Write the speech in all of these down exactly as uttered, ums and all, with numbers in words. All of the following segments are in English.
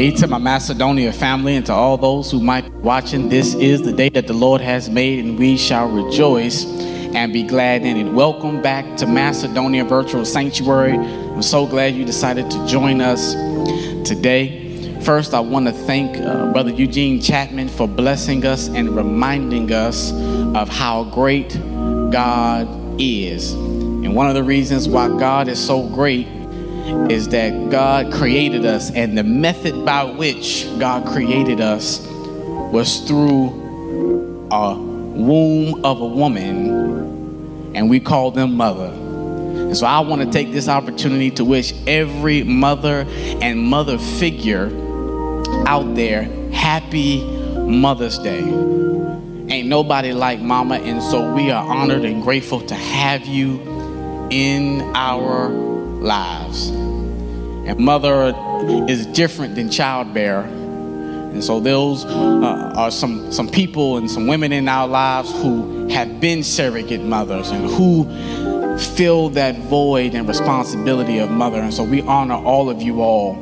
Hey, to my Macedonia family and to all those who might be watching, this is the day that the Lord has made, and we shall rejoice and be glad in it. Welcome back to Macedonia Virtual Sanctuary. I'm so glad you decided to join us today. First, I want to thank uh, Brother Eugene Chapman for blessing us and reminding us of how great God is. And one of the reasons why God is so great is that God created us, and the method by which God created us was through a womb of a woman, and we call them mother. And so I want to take this opportunity to wish every mother and mother figure out there happy Mother's Day. Ain't nobody like mama, and so we are honored and grateful to have you in our lives. And mother is different than childbearer, and so those uh, are some some people and some women in our lives who have been surrogate mothers and who fill that void and responsibility of mother. And so we honor all of you all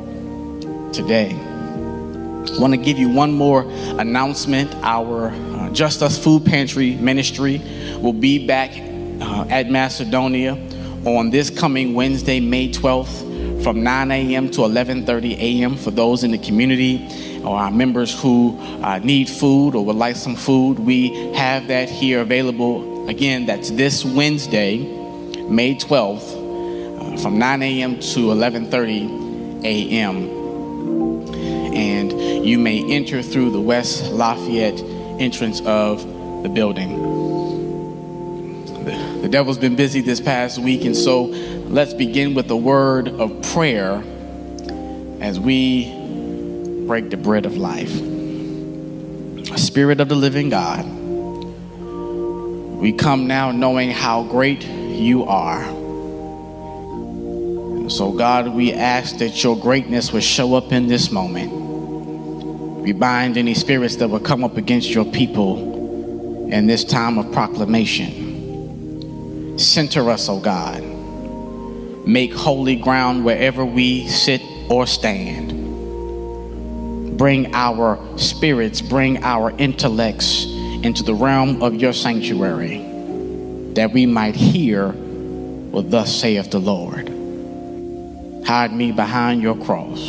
today. I want to give you one more announcement. Our uh, Just Us Food Pantry ministry will be back uh, at Macedonia on this coming Wednesday, May twelfth, from nine a m to eleven thirty a m for those in the community or our members who uh, need food or would like some food. We have that here available. Again, that's this Wednesday, May twelfth, uh, from nine a m to eleven thirty a m And you may enter through the West Lafayette entrance of the building. The devil's been busy this past week, and so let's begin with a word of prayer as we break the bread of life. Spirit of the living God, we come now knowing how great you are. And so, God, we ask that your greatness would show up in this moment. We bind any spirits that will come up against your people in this time of proclamation. Center us, O God. Make holy ground wherever we sit or stand. Bring our spirits, bring our intellects into the realm of your sanctuary, that we might hear what thus saith the Lord. Hide me behind your cross.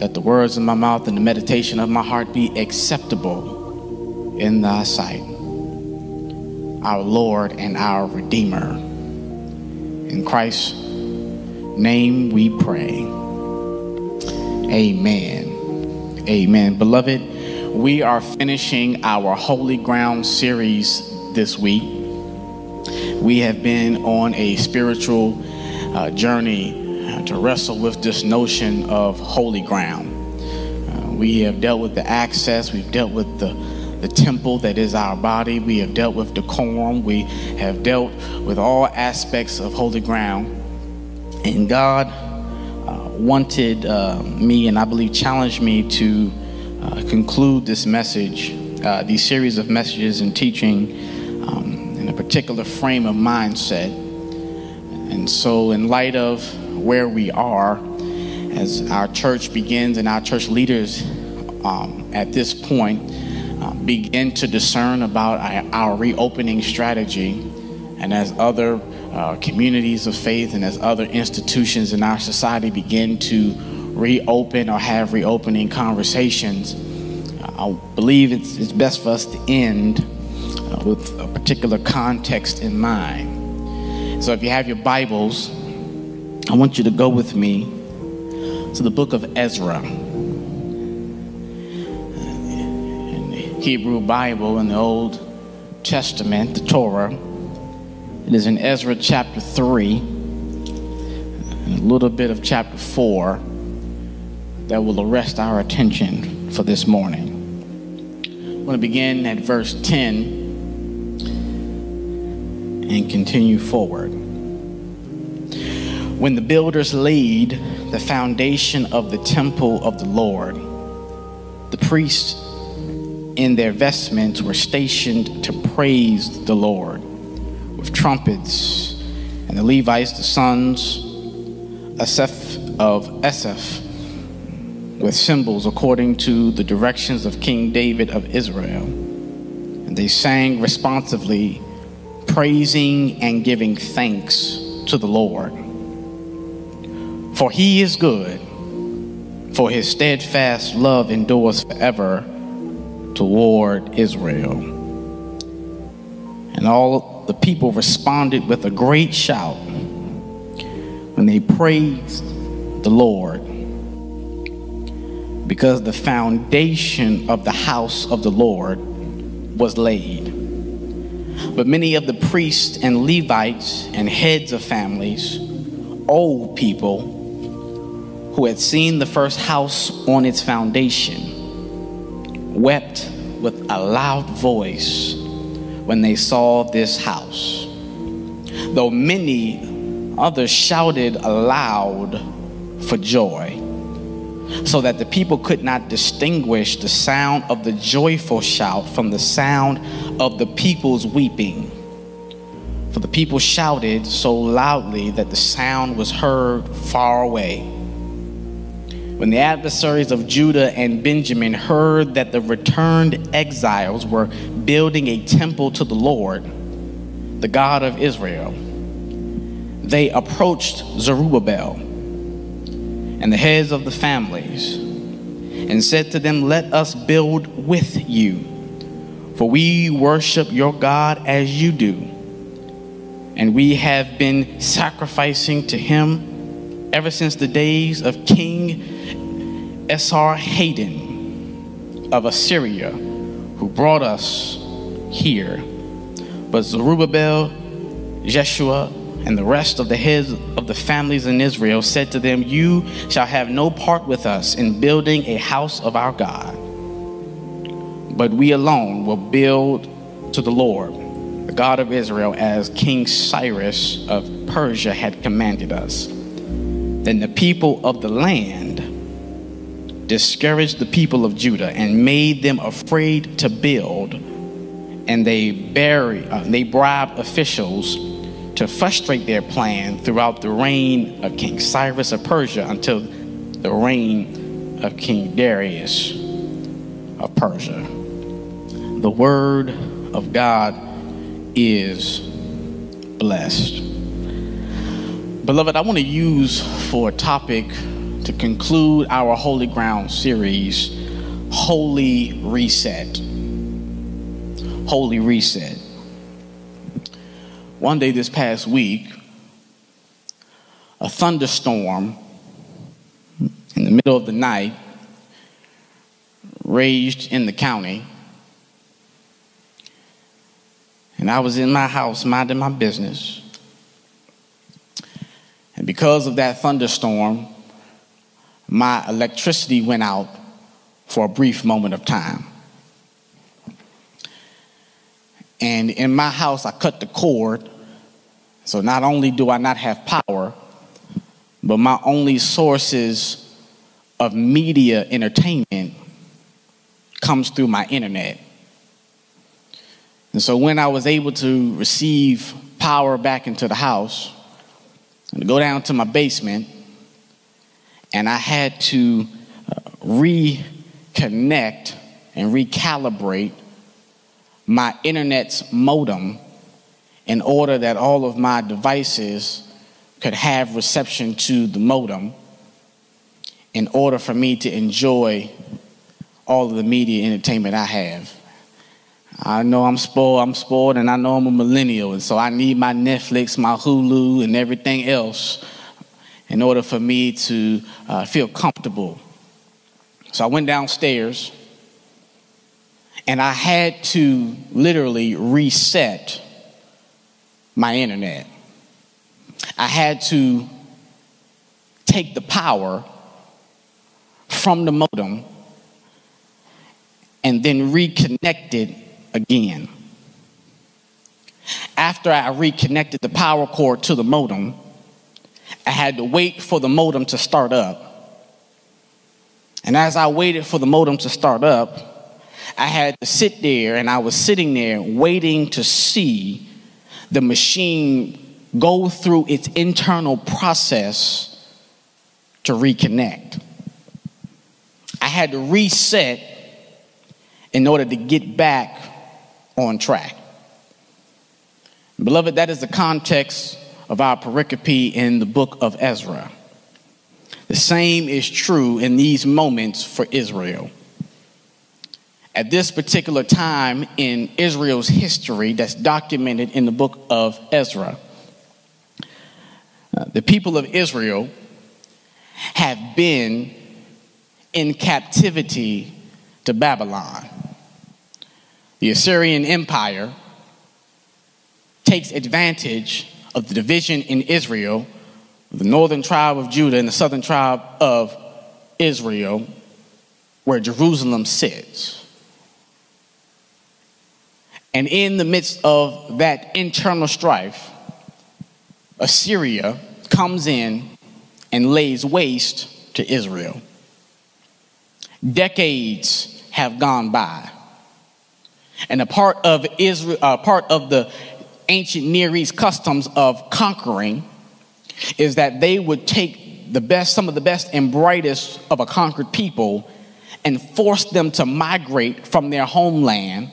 Let the words of my mouth and the meditation of my heart be acceptable in thy sight, our Lord and our Redeemer. In Christ's name we pray. Amen. Amen. Beloved, we are finishing our Holy Ground series this week. We have been on a spiritual uh, journey uh, to wrestle with this notion of holy ground. Uh, we have dealt with the access, we've dealt with the the temple that is our body. We have dealt with decorum. We have dealt with all aspects of holy ground. And God uh, wanted uh, me, and I believe challenged me, to uh, conclude this message, uh, these series of messages and teaching um, in a particular frame of mindset. And so in light of where we are, as our church begins and our church leaders um, at this point, Uh, begin to discern about our, our reopening strategy, and as other uh, communities of faith and as other institutions in our society begin to reopen or have reopening conversations, uh, I believe it's, it's best for us to end uh, with a particular context in mind. So if you have your Bibles, I want you to go with me to the book of Ezra. Hebrew Bible in the Old Testament, the Torah. It is in Ezra chapter three and a little bit of chapter four that will arrest our attention for this morning. I'm going to begin at verse ten and continue forward. When the builders laid the foundation of the temple of the Lord, the priests in their vestments were stationed to praise the Lord with trumpets, and the Levites, the sons Asaph of Asaph, with cymbals according to the directions of King David of Israel. And they sang responsively, praising and giving thanks to the Lord. For he is good, for his steadfast love endures forever toward Israel. And all the people responded with a great shout when they praised the Lord, because the foundation of the house of the Lord was laid. But many of the priests and Levites and heads of families, old people, who had seen the first house on its foundation, wept with a loud voice when they saw this house, though many others shouted aloud for joy, so that the people could not distinguish the sound of the joyful shout from the sound of the people's weeping. For the people shouted so loudly that the sound was heard far away. When the adversaries of Judah and Benjamin heard that the returned exiles were building a temple to the Lord, the God of Israel, they approached Zerubbabel and the heads of the families, and said to them, "Let us build with you, for we worship your God as you do, and we have been sacrificing to him ever since the days of King Esarhaddon of Assyria, who brought us here." But Zerubbabel, Jeshua, and the rest of the heads of the families in Israel said to them, "You shall have no part with us in building a house of our God, but we alone will build to the Lord, the God of Israel, as King Cyrus of Persia had commanded us." Then the people of the land discouraged the people of Judah and made them afraid to build, and they, bury, uh, they bribed officials to frustrate their plan throughout the reign of King Cyrus of Persia until the reign of King Darius of Persia. The word of God is blessed. Beloved, I want to use for a topic to conclude our Holy Ground series, Holy Reset. Holy Reset. One day this past week, a thunderstorm in the middle of the night raged in the county. And I was in my house minding my business. And because of that thunderstorm, my electricity went out for a brief moment of time. And in my house, I cut the cord. So not only do I not have power, but my only sources of media entertainment comes through my internet. And so when I was able to receive power back into the house, I go down to my basement, and I had to reconnect and recalibrate my internet's modem in order that all of my devices could have reception to the modem in order for me to enjoy all of the media entertainment I have. I know I'm spoiled, I'm spoiled, and I know I'm a millennial, and so I need my Netflix, my Hulu, and everything else in order for me to uh, feel comfortable. So I went downstairs, and I had to literally reset my internet. I had to take the power from the modem and then reconnect it again. After I reconnected the power cord to the modem, I had to wait for the modem to start up. And as I waited for the modem to start up, I had to sit there, and I was sitting there waiting to see the machine go through its internal process to reconnect. I had to reset in order to get back on track. Beloved, that is the context of our pericope in the book of Ezra. The same is true in these moments for Israel. At this particular time in Israel's history that's documented in the book of Ezra, uh, the people of Israel have been in captivity to Babylon. The Assyrian Empire takes advantage of the division in Israel, the northern tribe of Judah and the southern tribe of Israel, where Jerusalem sits. And in the midst of that internal strife, Assyria comes in and lays waste to Israel. Decades have gone by, and a part of Israel, uh, part of the ancient Near East customs of conquering is that they would take the best, some of the best and brightest of a conquered people and force them to migrate from their homeland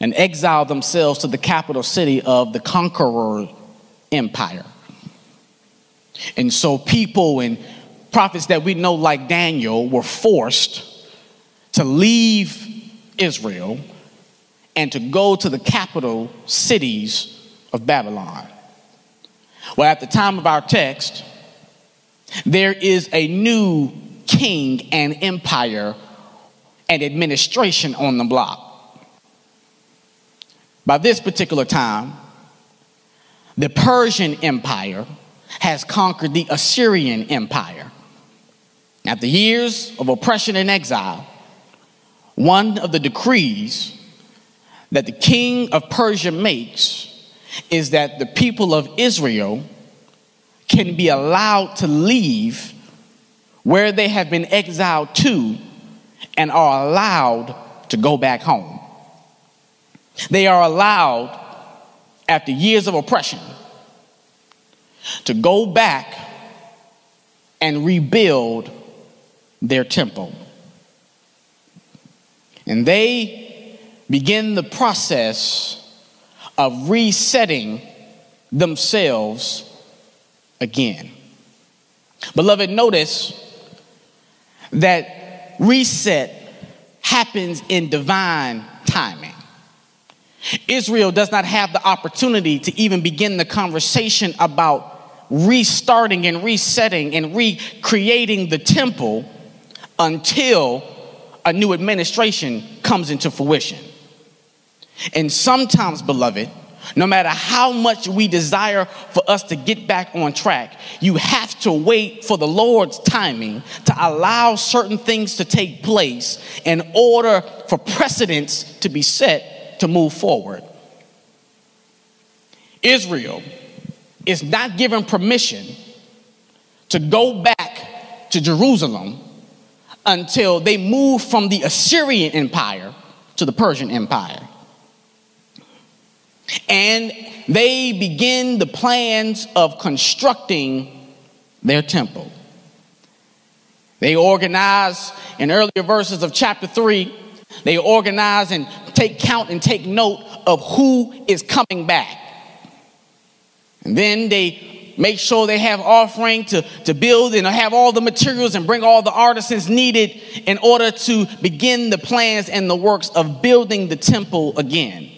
and exile themselves to the capital city of the conqueror empire. And so people and prophets that we know like Daniel were forced to leave Israel and to go to the capital cities of Babylon. Well, at the time of our text, there is a new king and empire and administration on the block. By this particular time, the Persian Empire has conquered the Assyrian Empire. After years of oppression and exile, one of the decrees that the king of Persia makes is that the people of Israel can be allowed to leave where they have been exiled to and are allowed to go back home. They are allowed, after years of oppression, to go back and rebuild their temple. And they begin the process of resetting themselves again. Beloved, notice that reset happens in divine timing. Israel does not have the opportunity to even begin the conversation about restarting and resetting and recreating the temple until a new administration comes into fruition. And sometimes, beloved, no matter how much we desire for us to get back on track, you have to wait for the Lord's timing to allow certain things to take place in order for precedents to be set to move forward. Israel is not given permission to go back to Jerusalem until they move from the Assyrian Empire to the Persian Empire. And they begin the plans of constructing their temple. They organize, in earlier verses of chapter three, they organize and take count and take note of who is coming back. And then they make sure they have offering to, to build and have all the materials and bring all the artisans needed in order to begin the plans and the works of building the temple again.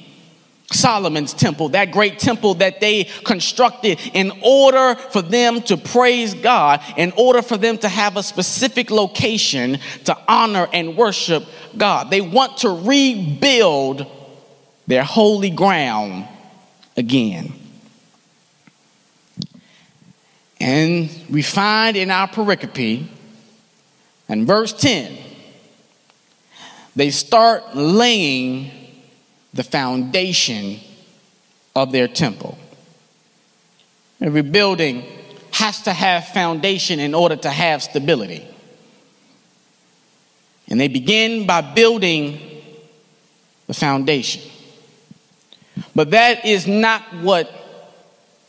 Solomon's temple, that great temple that they constructed in order for them to praise God, in order for them to have a specific location to honor and worship God. They want to rebuild their holy ground again. And we find in our pericope, in verse ten, they start laying the foundation of their temple. Every building has to have foundation in order to have stability. And they begin by building the foundation. But that is not what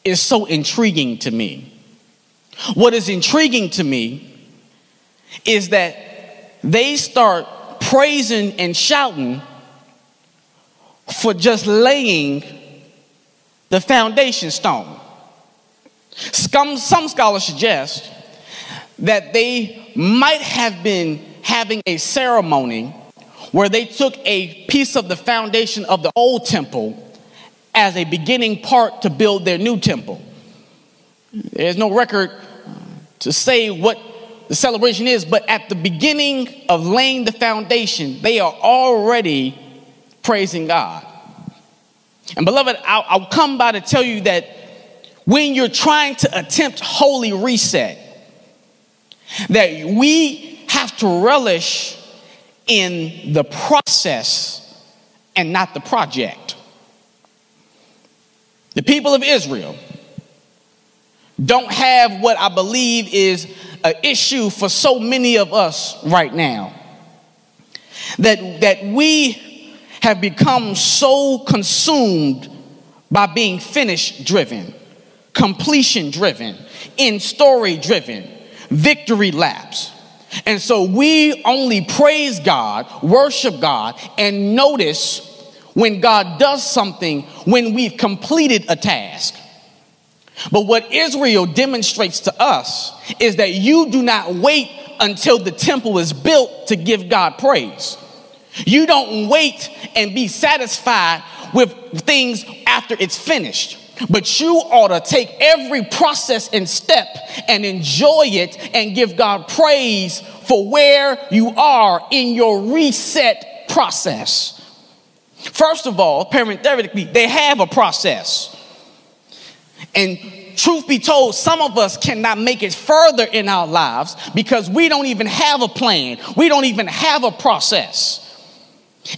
is so intriguing to me. What is intriguing to me is that they start praising and shouting for just laying the foundation stone. Some, some scholars suggest that they might have been having a ceremony where they took a piece of the foundation of the old temple as a beginning part to build their new temple. There's no record to say what the celebration is, but at the beginning of laying the foundation, they are already praising God. And beloved, I'll, I'll come by to tell you that when you're trying to attempt holy reset, that we have to relish in the process and not the project. The people of Israel don't have what I believe is an issue for so many of us right now. That, that we have become so consumed by being finish driven, completion driven, in story driven, victory laps. And so we only praise God, worship God, and notice when God does something when we've completed a task. But what Israel demonstrates to us is that you do not wait until the temple is built to give God praise. You don't wait and be satisfied with things after it's finished. But you ought to take every process and step and enjoy it and give God praise for where you are in your reset process. First of all, parenthetically, they have a process. And truth be told, some of us cannot make it further in our lives because we don't even have a plan. We don't even have a process.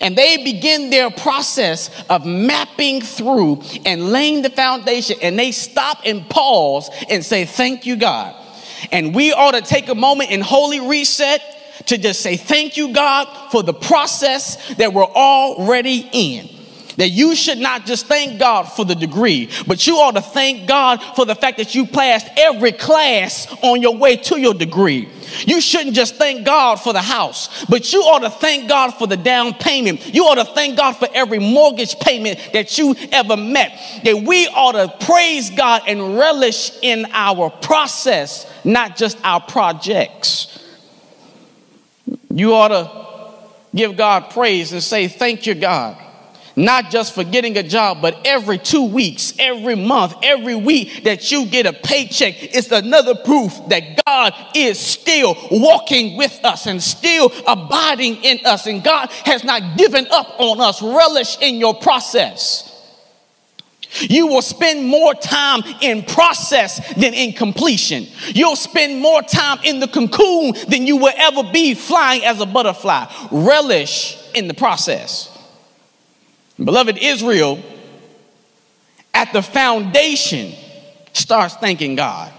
And they begin their process of mapping through and laying the foundation, and they stop and pause and say, thank you, God. And we ought to take a moment in holy reset to just say, thank you, God, for the process that we're already in. That you should not just thank God for the degree, but you ought to thank God for the fact that you passed every class on your way to your degree. You shouldn't just thank God for the house, but you ought to thank God for the down payment. You ought to thank God for every mortgage payment that you ever met. That we ought to praise God and relish in our process, not just our projects. You ought to give God praise and say, thank you, God. Not just for getting a job, but every two weeks, every month, every week that you get a paycheck, it's another proof that God is still walking with us and still abiding in us. And God has not given up on us. Relish in your process. You will spend more time in process than in completion. You'll spend more time in the cocoon than you will ever be flying as a butterfly. Relish in the process. Beloved, Israel, at the foundation, starts thanking God.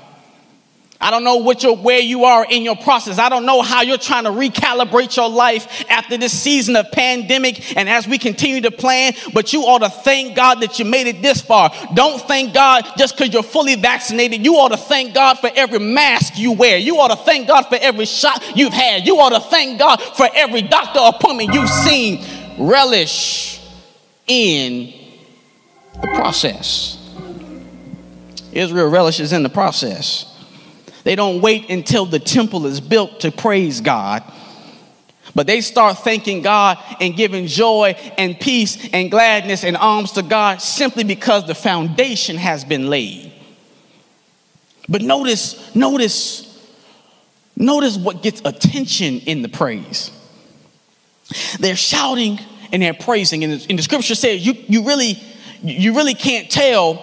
I don't know what your, where you are in your process. I don't know how you're trying to recalibrate your life after this season of pandemic and as we continue to plan, but you ought to thank God that you made it this far. Don't thank God just because you're fully vaccinated. You ought to thank God for every mask you wear. You ought to thank God for every shot you've had. You ought to thank God for every doctor appointment you've seen. Relish in the process. Israel relishes in the process. They don't wait until the temple is built to praise God, but they start thanking God and giving joy and peace and gladness and alms to God simply because the foundation has been laid. But notice, notice, notice what gets attention in the praise. They're shouting and they're praising. And the, and the scripture says you, you, really, you really can't tell.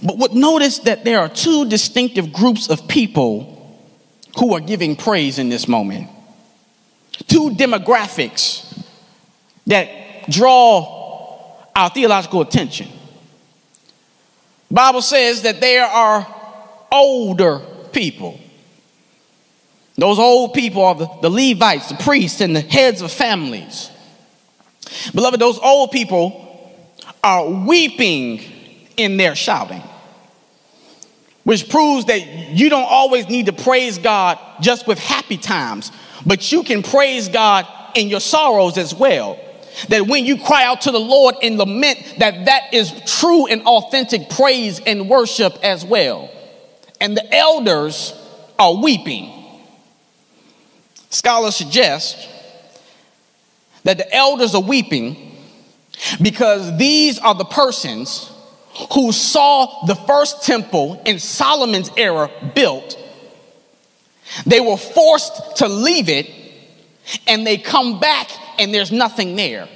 But what, notice that there are two distinctive groups of people who are giving praise in this moment. Two demographics that draw our theological attention. The Bible says that there are older people. Those old people are the, the Levites, the priests, and the heads of families. Beloved, those old people are weeping in their shouting, which proves that you don't always need to praise God just with happy times, But you can praise God in your sorrows as well. That when you cry out to the Lord and lament, that that is true and authentic praise and worship as well. And the elders are weeping. Scholars suggest that the elders are weeping because these are the persons who saw the first temple in Solomon's era built. They were forced to leave it, and they come back and there's nothing there.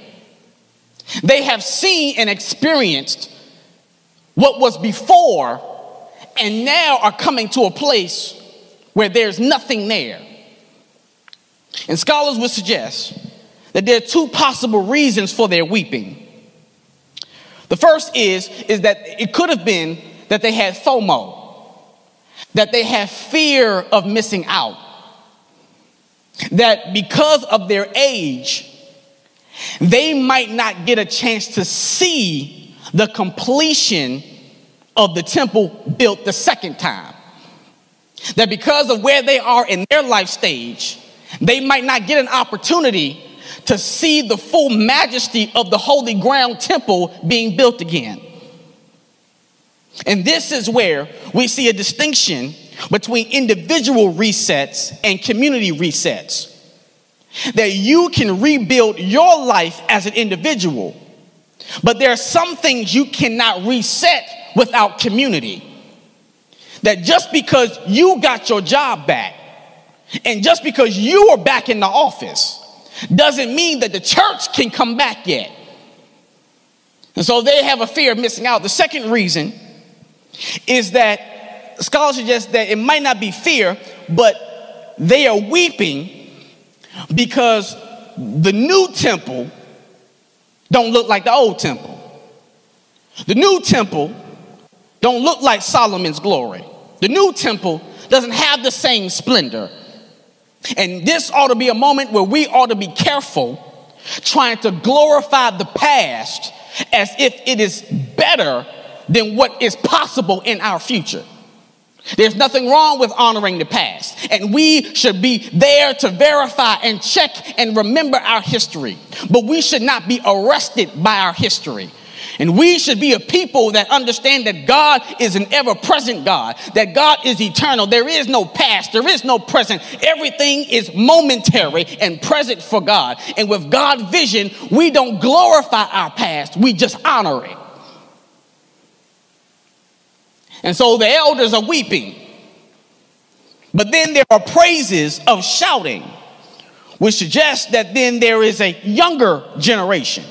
They have seen and experienced what was before, and now are coming to a place where there's nothing there. And scholars would suggest that there are two possible reasons for their weeping. The first is, is that it could have been that they had FOMO, that they had fear of missing out, that because of their age, they might not get a chance to see the completion of the temple built the second time. That because of where they are in their life stage, they might not get an opportunity to see the full majesty of the holy ground temple being built again. And this is where we see a distinction between individual resets and community resets. That you can rebuild your life as an individual, but there are some things you cannot reset without community. That just because you got your job back, and just because you are back in the office, doesn't mean that the church can come back yet. And so they have a fear of missing out. The second reason is that scholars suggest that it might not be fear, but they are weeping because the new temple don't look like the old temple. The new temple don't look like Solomon's glory. The new temple doesn't have the same splendor. And this ought to be a moment where we ought to be careful trying to glorify the past as if it is better than what is possible in our future. There's nothing wrong with honoring the past, and we should be there to verify and check and remember our history. But we should not be arrested by our history. And we should be a people that understand that God is an ever-present God, that God is eternal. There is no past. There is no present. Everything is momentary and present for God. And with God's vision, we don't glorify our past. We just honor it. And so the elders are weeping. But then there are praises of shouting, which suggests that then there is a younger generation.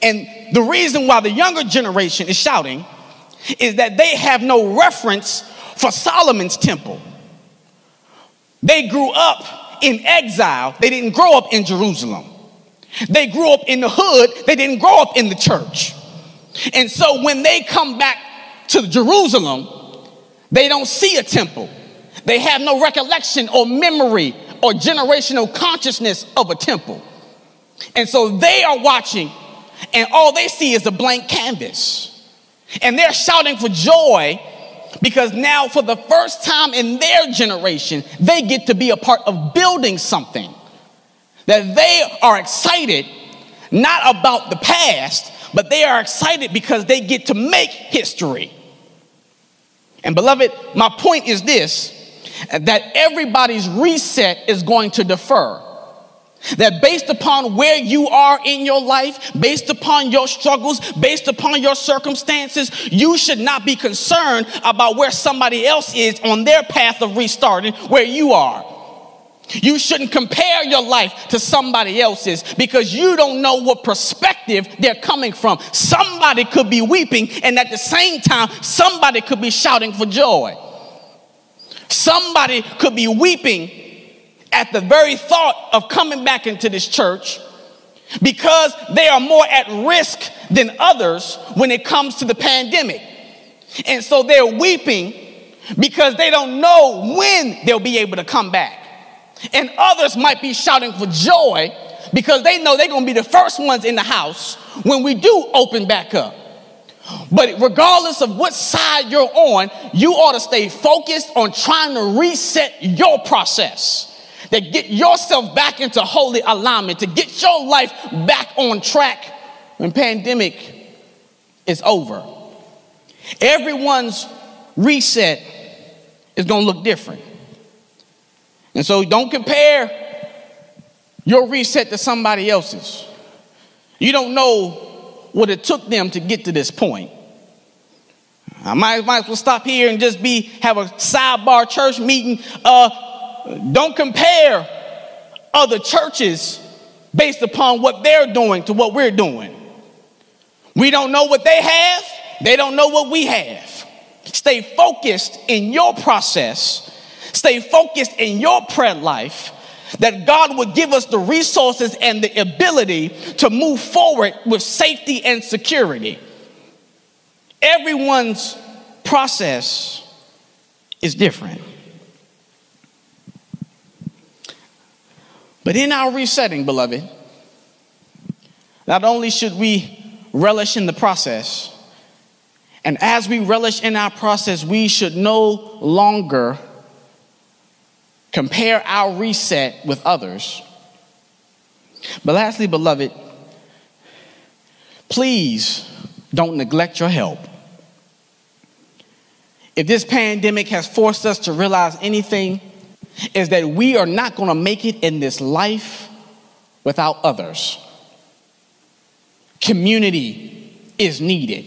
And the reason why the younger generation is shouting is that they have no reference for Solomon's temple. They grew up in exile. They didn't grow up in Jerusalem. They grew up in the hood. They didn't grow up in the church. And so when they come back to Jerusalem, they don't see a temple. They have no recollection or memory or generational consciousness of a temple. And so they are watching, and all they see is a blank canvas. And they're shouting for joy because now for the first time in their generation, they get to be a part of building something. That they are excited, not about the past, but they are excited because they get to make history. And beloved, my point is this, that everybody's reset is going to differ. That based upon where you are in your life, based upon your struggles, based upon your circumstances, you should not be concerned about where somebody else is on their path of restarting where you are. You shouldn't compare your life to somebody else's because you don't know what perspective they're coming from. Somebody could be weeping, and at the same time, somebody could be shouting for joy. Somebody could be weeping at the very thought of coming back into this church because they are more at risk than others when it comes to the pandemic. And so they're weeping because they don't know when they'll be able to come back. And others might be shouting for joy because they know they're going to be the first ones in the house when we do open back up. But regardless of what side you're on, you ought to stay focused on trying to reset your process, to get yourself back into holy alignment, to get your life back on track when pandemic is over. Everyone's reset is going to look different. And so don't compare your reset to somebody else's. You don't know what it took them to get to this point. I might, might as well stop here and just be have a sidebar church meeting. Uh, don't compare other churches based upon what they're doing to what we're doing. We don't know what they have. They don't know what we have. Stay focused in your process. Stay focused in your prayer life, that God would give us the resources and the ability to move forward with safety and security. Everyone's process is different. But in our resetting, beloved, not only should we relish in the process, and as we relish in our process, we should no longer compare our reset with others. But lastly, beloved, please don't neglect your help. If this pandemic has forced us to realize anything, is that we are not going to make it in this life without others. Community is needed.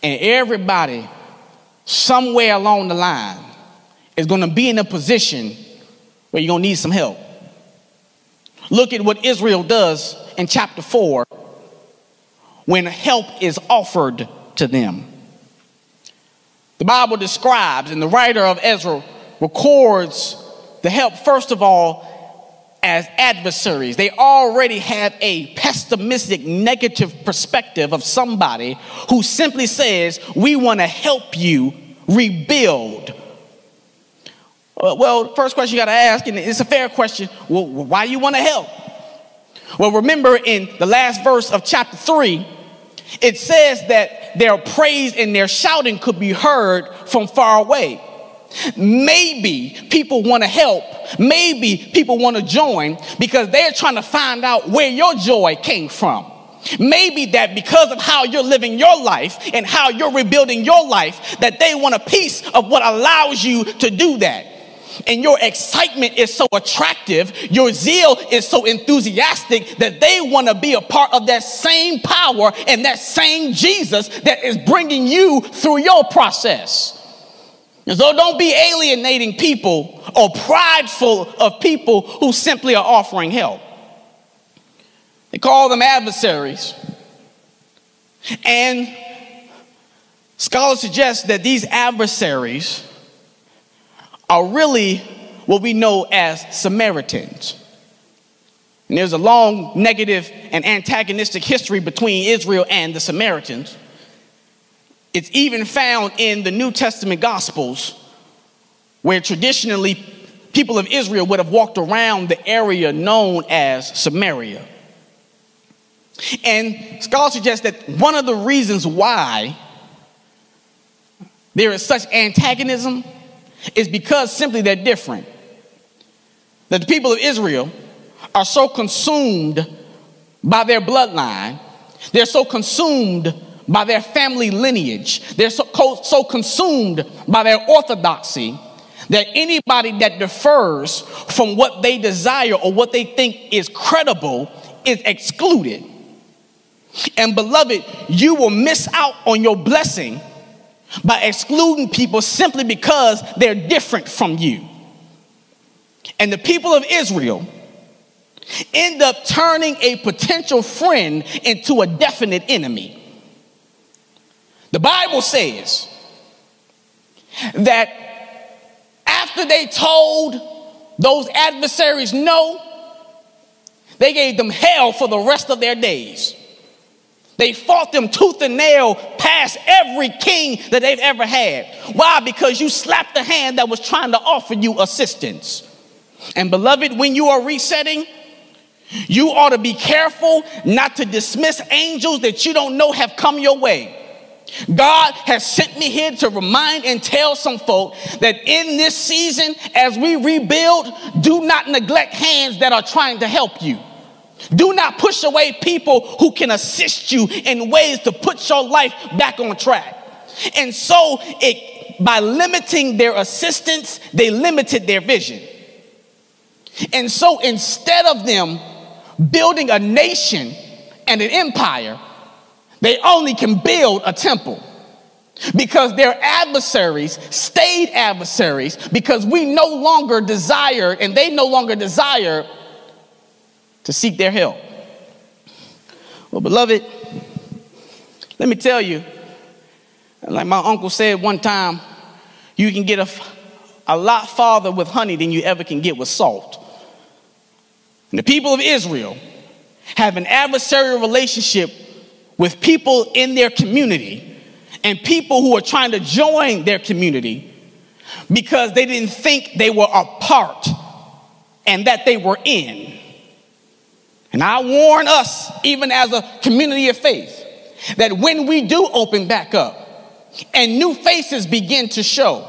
And everybody somewhere along the line is going to be in a position where you're going to need some help. Look at what Israel does in chapter four when help is offered to them. The Bible describes, and the writer of Ezra records the help, first of all, as adversaries. They already have a pessimistic, negative perspective of somebody who simply says, we want to help you rebuild. Well, first question you got to ask, and it's a fair question, well, why you want to help? Well, remember in the last verse of chapter three, it says that their praise and their shouting could be heard from far away. Maybe people want to help. Maybe people want to join because they're trying to find out where your joy came from. Maybe that because of how you're living your life and how you're rebuilding your life, that they want a piece of what allows you to do that. And your excitement is so attractive, your zeal is so enthusiastic that they want to be a part of that same power and that same Jesus that is bringing you through your process. And so don't be alienating people or prideful of people who simply are offering help. They call them adversaries. And scholars suggest that these adversaries are really what we know as Samaritans. And there's a long negative and antagonistic history between Israel and the Samaritans. It's even found in the New Testament Gospels, where traditionally people of Israel would have walked around the area known as Samaria. And scholars suggest that one of the reasons why there is such antagonism is because simply they're different. That the people of Israel are so consumed by their bloodline, they're so consumed by their family lineage, they're so, so consumed by their orthodoxy that anybody that differs from what they desire or what they think is credible is excluded. And beloved, you will miss out on your blessing by excluding people simply because they're different from you. And the people of Israel end up turning a potential friend into a definite enemy. The Bible says that after they told those adversaries no, they gave them hell for the rest of their days. They fought them tooth and nail past every king that they've ever had. Why? Because you slapped the hand that was trying to offer you assistance. And beloved, when you are resetting, You ought to be careful not to dismiss angels that you don't know have come your way. God has sent me here to remind and tell some folk that in this season, as we rebuild, do not neglect hands that are trying to help you. Do not push away people who can assist you in ways to put your life back on track. And so it, by limiting their assistance, they limited their vision. And so instead of them building a nation and an empire, they only can build a temple because their adversaries stayed adversaries because we no longer desire and they no longer desire to seek their help. Well, beloved, let me tell you, like my uncle said one time, you can get a, a lot farther with honey than you ever can get with salt. And the people of Israel have an adversarial relationship with people in their community and people who are trying to join their community because they didn't think they were a part and that they were in. And I warn us, even as a community of faith, that when we do open back up and new faces begin to show,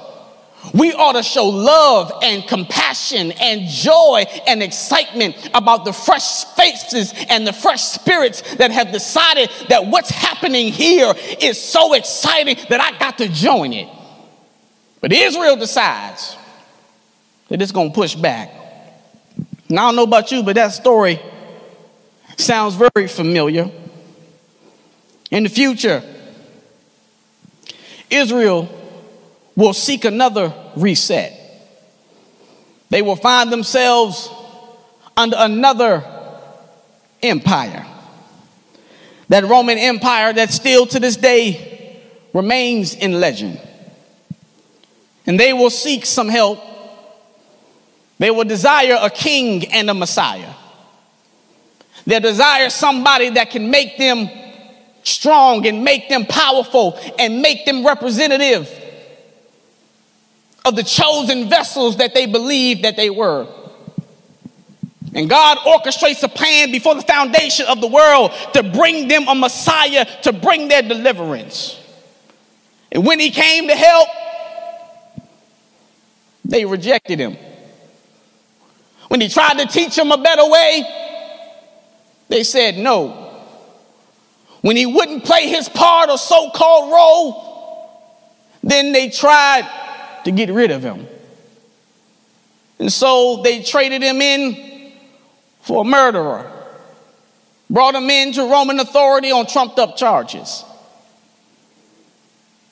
we ought to show love and compassion and joy and excitement about the fresh faces and the fresh spirits that have decided that what's happening here is so exciting that I got to join it. But Israel decides that it's going to push back. And I don't know about you, but that story sounds very familiar. In the future, Israel will seek another reset. They will find themselves under another empire. That Roman Empire that still to this day remains in legend. And they will seek some help. They will desire a king and a Messiah. They desire somebody that can make them strong and make them powerful and make them representative of the chosen vessels that they believed that they were. And God orchestrates a plan before the foundation of the world to bring them a Messiah, to bring their deliverance. And when he came to help, they rejected him. When he tried to teach them a better way, they said no. When he wouldn't play his part or so-called role, then they tried to get rid of him. And so they traded him in for a murderer, brought him into Roman authority on trumped-up charges.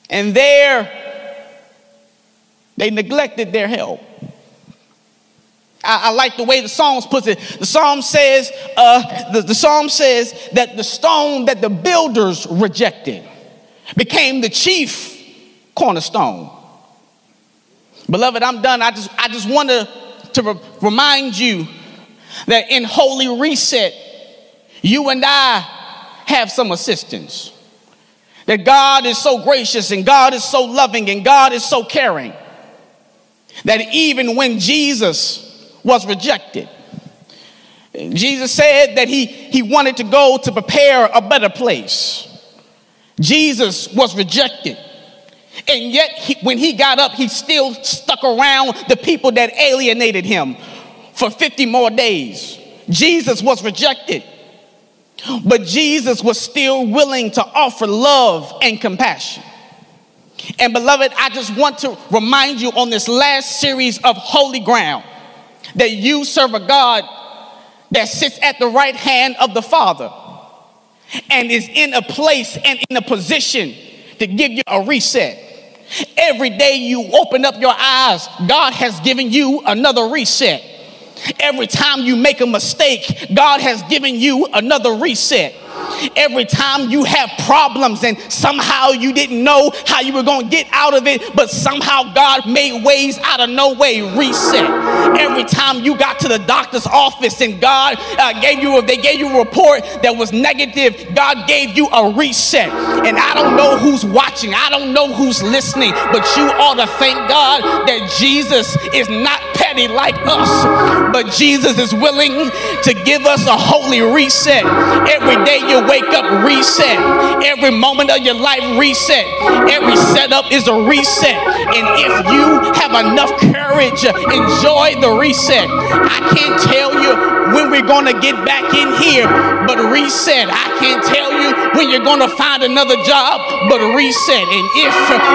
And there, they neglected their help. I, I like the way the Psalms puts it. The Psalm says, uh, the, the Psalm says that the stone that the builders rejected became the chief cornerstone. Beloved, I'm done. I just, I just want to, to re- remind you that in Holy Reset, you and I have some assistance. That God is so gracious and God is so loving and God is so caring that even when Jesus was rejected, Jesus said that he, he wanted to go to prepare a better place. Jesus was rejected. And yet, he, when he got up, he still stuck around the people that alienated him for fifty more days. Jesus was rejected. But Jesus was still willing to offer love and compassion. And beloved, I just want to remind you on this last series of Holy Ground that you serve a God that sits at the right hand of the Father and is in a place and in a position to give you a reset. Every day you open up your eyes, God has given you another reset. Every time you make a mistake, God has given you another reset. every time you have problems and somehow you didn't know how you were going to get out of it, but somehow God made ways out of no way. Reset. Every time you got to the doctor's office and God uh, gave you, a, they gave you a report that was negative, God gave you a reset. And I don't know who's watching. I don't know who's listening, but you ought to thank God that Jesus is not petty like us, but Jesus is willing to give us a holy reset. Every day you wake up, reset. Every moment of your life, reset. Every setup is a reset. And if you have enough courage, enjoy the reset. I can't tell you when we're going to get back in here, but reset. I can't tell you when you're going to find another job, but reset. And if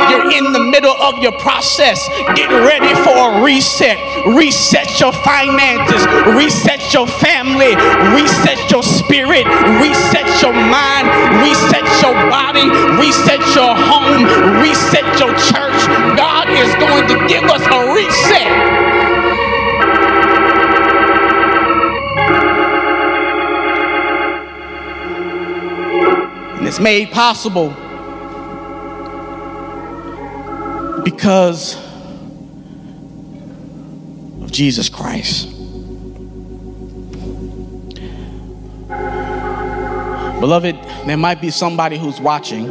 you're in the middle of your process, get ready for a reset. Reset your finances, reset your family, reset your spirit, reset your mind, reset your body, reset your home, reset your church. God is going to give us a reset. And it's made possible because of Jesus Christ. Beloved, there might be somebody who's watching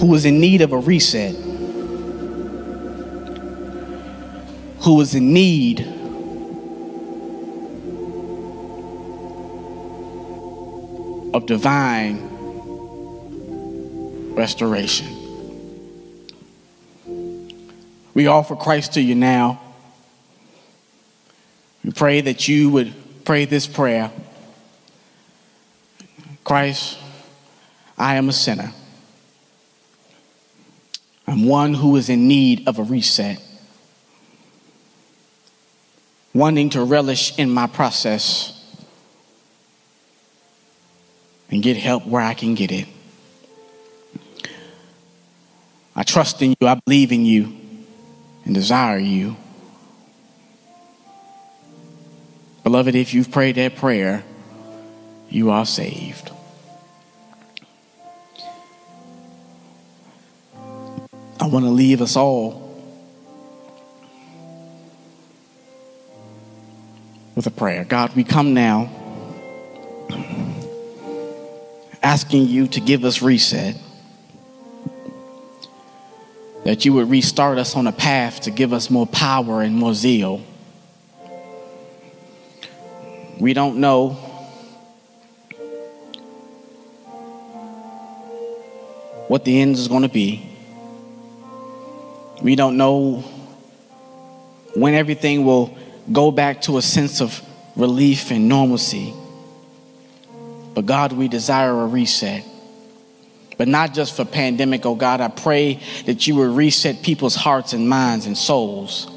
who is in need of a reset, who is in need of divine restoration. We offer Christ to you now. We pray that you would pray this prayer. Christ, I am a sinner. I'm one who is in need of a reset, wanting to relish in my process and get help where I can get it. I trust in you, I believe in you, and desire you. Beloved, if you've prayed that prayer, you are saved. I want to leave us all with a prayer. God, we come now asking you to give us reset, that you would restart us on a path to give us more power and more zeal. We don't know what the end is going to be. We don't know when everything will go back to a sense of relief and normalcy. But God, we desire a reset. But not just for pandemic, oh God, I pray that you would reset people's hearts and minds and souls.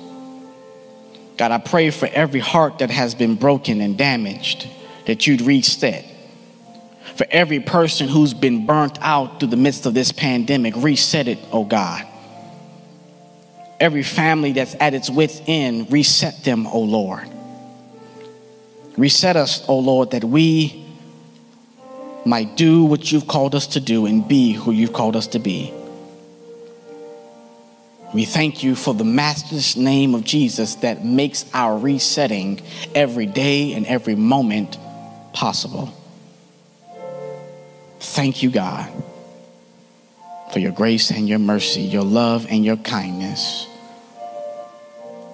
God, I pray for every heart that has been broken and damaged, that you'd reset. For every person who's been burnt out through the midst of this pandemic, reset it, oh God. Every family that's at its wit's end, reset them, oh Lord. Reset us, oh Lord, that we might do what you've called us to do and be who you've called us to be. We thank you for the matchless name of Jesus that makes our resetting every day and every moment possible. Thank you, God, for your grace and your mercy, your love and your kindness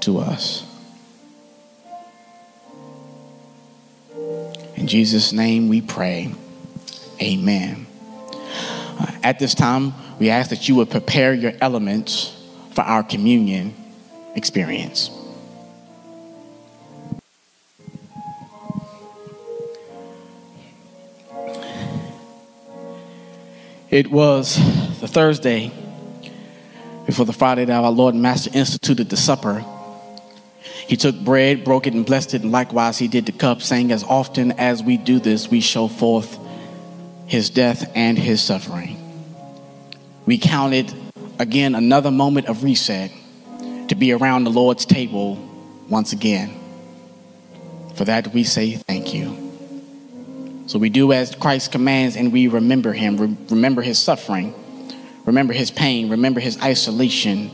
to us. In Jesus' name we pray. Amen. Uh, at this time, we ask that you would prepare your elements for our communion experience. It was the Thursday before the Friday that our Lord and Master instituted the supper. He took bread, broke it, and blessed it, and likewise he did the cup, saying, as often as we do this, we show forth his death and his suffering. We counted again another moment of reset to be around the Lord's table once again. For that we say thank you. So we do as Christ commands, and we remember him. Re- remember his suffering. Remember his pain. Remember his isolation.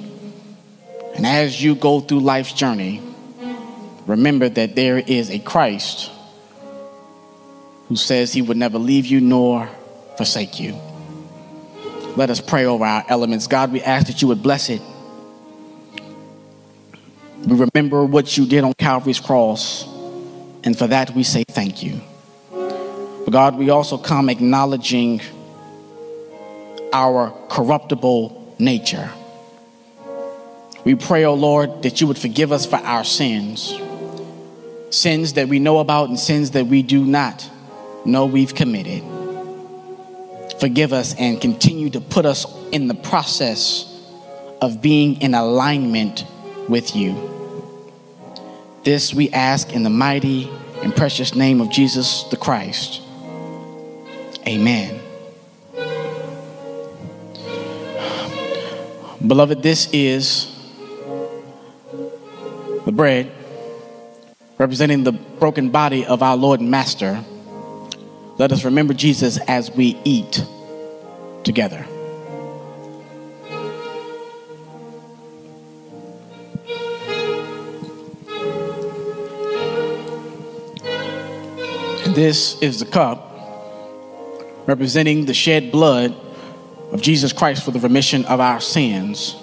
And as you go through life's journey, remember that there is a Christ who says he would never leave you nor forsake you. Let us pray over our elements. God, we ask that you would bless it. We remember what you did on Calvary's cross, and for that we say thank you. But God, we also come acknowledging our corruptible nature. We pray, O Lord, that you would forgive us for our sins, sins that we know about and sins that we do not know we've committed. Forgive us and continue to put us in the process of being in alignment with you. This we ask in the mighty and precious name of Jesus the Christ. Amen. Beloved, this is the bread representing the broken body of our Lord and Master. Let us remember Jesus as we eat together. This is the cup representing the shed blood of Jesus Christ for the remission of our sins.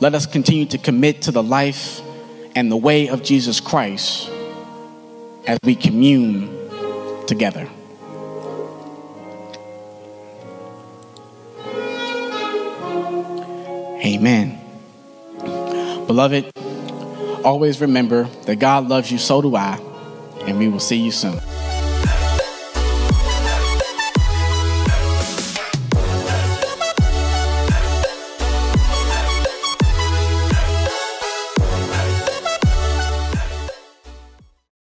Let us continue to commit to the life and the way of Jesus Christ as we commune together. Amen. Beloved, always remember that God loves you, so do I, and we will see you soon.